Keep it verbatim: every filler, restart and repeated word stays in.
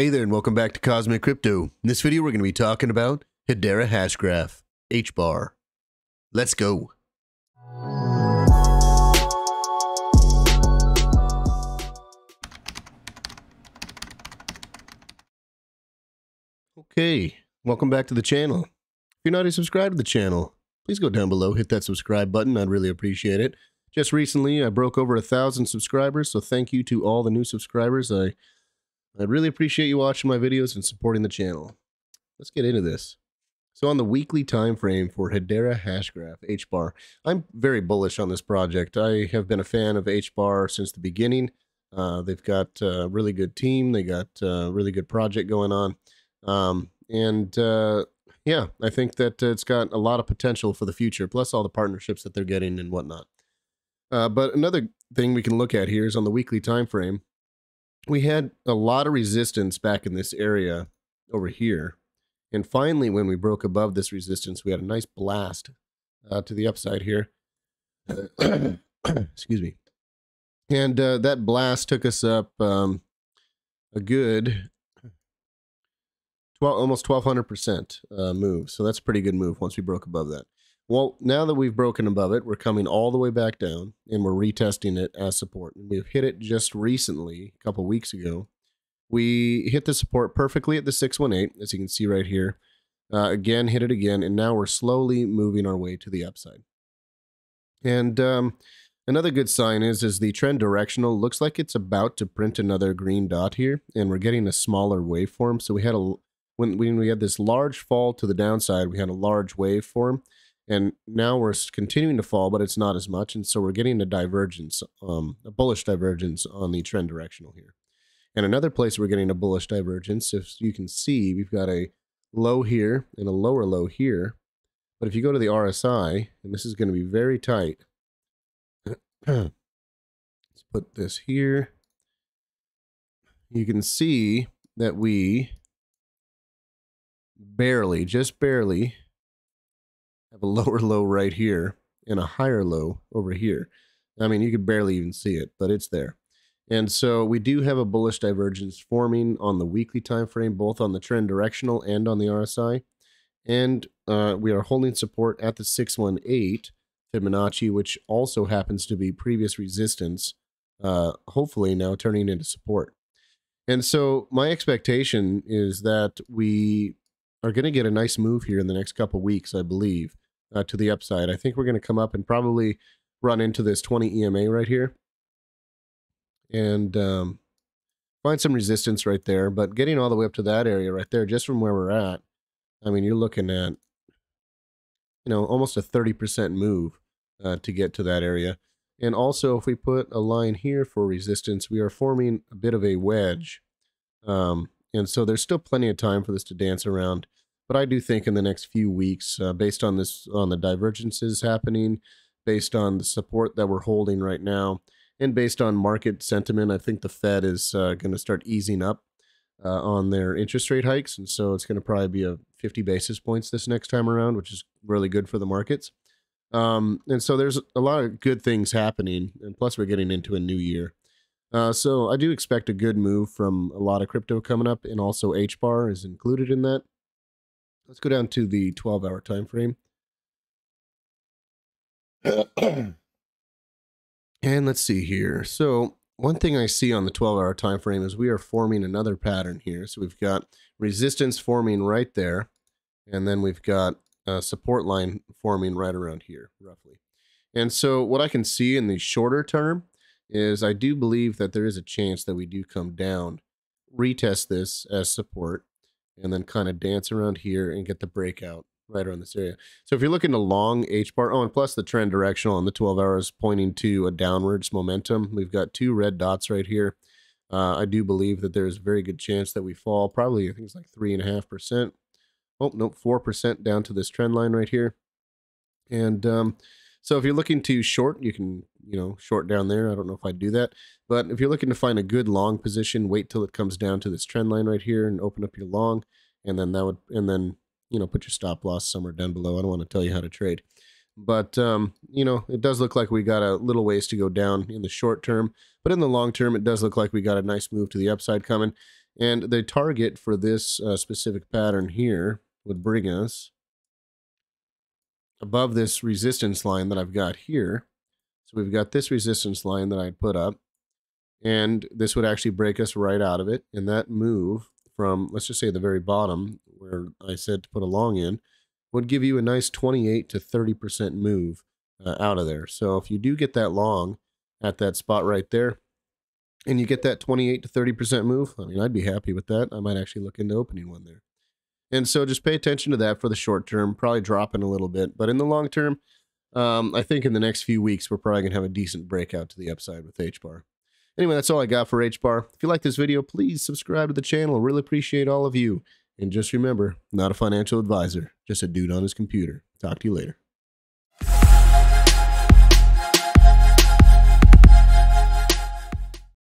Hey there and welcome back to Cosmic Crypto. In this video we're going to be talking about Hedera Hashgraph, H B A R. Let's go. Okay, welcome back to the channel. If you're not already subscribed to the channel, please go down below, hit that subscribe button, I'd really appreciate it. Just recently I broke over a thousand subscribers, so thank you to all the new subscribers. I I really appreciate you watching my videos and supporting the channel. Let's get into this. So on the weekly time frame for Hedera Hashgraph, H B A R, I'm very bullish on this project. I have been a fan of H B A R since the beginning. Uh, they've got a really good team. They got a really good project going on. Um, and uh, yeah, I think that it's got a lot of potential for the future, plus all the partnerships that they're getting and whatnot. Uh, but another thing we can look at here is on the weekly time frame. We had a lot of resistance back in this area over here. And finally, when we broke above this resistance, we had a nice blast uh, to the upside here. Excuse me. And uh, that blast took us up um, a good twelve, almost twelve hundred percent uh, move. So that's a pretty good move once we broke above that. Well, now that we've broken above it, we're coming all the way back down and we're retesting it as support. And we've hit it just recently, a couple weeks ago. We hit the support perfectly at the six one eight, as you can see right here. Uh, again, hit it again, and now we're slowly moving our way to the upside. And um, another good sign is, is the trend directional. Looks like it's about to print another green dot here, and we're getting a smaller waveform. So we had a when, when we had this large fall to the downside, we had a large waveform. And now we're continuing to fall, but it's not as much. And so we're getting a divergence, um, a bullish divergence on the trend directional here. And another place we're getting a bullish divergence, if you can see, we've got a low here and a lower low here. But if you go to the R S I, and this is going to be very tight. Let's put this here. You can see that we barely, just barely, have a lower low right here and a higher low over here. I mean, you could barely even see it, but it's there. And so we do have a bullish divergence forming on the weekly time frame, both on the trend directional and on the R S I. And uh, we are holding support at the six one eight Fibonacci, which also happens to be previous resistance, uh, hopefully now turning into support. And so my expectation is that we are going to get a nice move here in the next couple weeks, I believe. Uh, to the upside. I think we're going to come up and probably run into this twenty E M A right here and um, find some resistance right there. But getting all the way up to that area right there, just from where we're at, I mean, you're looking at, you know, almost a thirty percent move uh, to get to that area. And also, if we put a line here for resistance, we are forming a bit of a wedge. Um, and so there's still plenty of time for this to dance around. But I do think in the next few weeks, uh, based on this, on the divergences happening, based on the support that we're holding right now, and based on market sentiment, I think the Fed is uh, going to start easing up uh, on their interest rate hikes. And so it's going to probably be a fifty basis points this next time around, which is really good for the markets. Um, and so there's a lot of good things happening. And plus, we're getting into a new year. Uh, so I do expect a good move from a lot of crypto coming up, and also H B A R is included in that. Let's go down to the twelve hour time frame. And let's see here. So one thing I see on the twelve hour time frame is we are forming another pattern here. So we've got resistance forming right there. And then we've got a support line forming right around here, roughly. And so what I can see in the shorter term is I do believe that there is a chance that we do come down, retest this as support, and then kind of dance around here and get the breakout right around this area. So if you're looking to long H B A R, oh, and plus the trend directional on the twelve hours pointing to a downwards momentum, we've got two red dots right here. Uh, I do believe that there's a very good chance that we fall, probably I think it's like three point five percent. Oh, nope, four percent down to this trend line right here. And um, so if you're looking to short, you can, you know, short down there. I don't know if I'd do that. But if you're looking to find a good long position, wait till it comes down to this trend line right here and open up your long. And then that would, and then, you know, put your stop loss somewhere down below. I don't want to tell you how to trade. But, um, you know, it does look like we got a little ways to go down in the short term. But in the long term, it does look like we got a nice move to the upside coming. And the target for this uh, specific pattern here would bring us above this resistance line that I've got here. So we've got this resistance line that I put up, and this would actually break us right out of it. And that move from, let's just say the very bottom where I said to put a long in, would give you a nice twenty-eight to thirty percent move uh, out of there. So if you do get that long at that spot right there, and you get that twenty-eight to thirty percent move, I mean, I'd be happy with that. I might actually look into opening one there. And so just pay attention to that for the short term, probably dropping a little bit. But in the long term, um, I think in the next few weeks, we're probably going to have a decent breakout to the upside with H B A R. Anyway, that's all I got for H B A R. If you like this video, please subscribe to the channel. Really appreciate all of you. And just remember, not a financial advisor, just a dude on his computer. Talk to you later.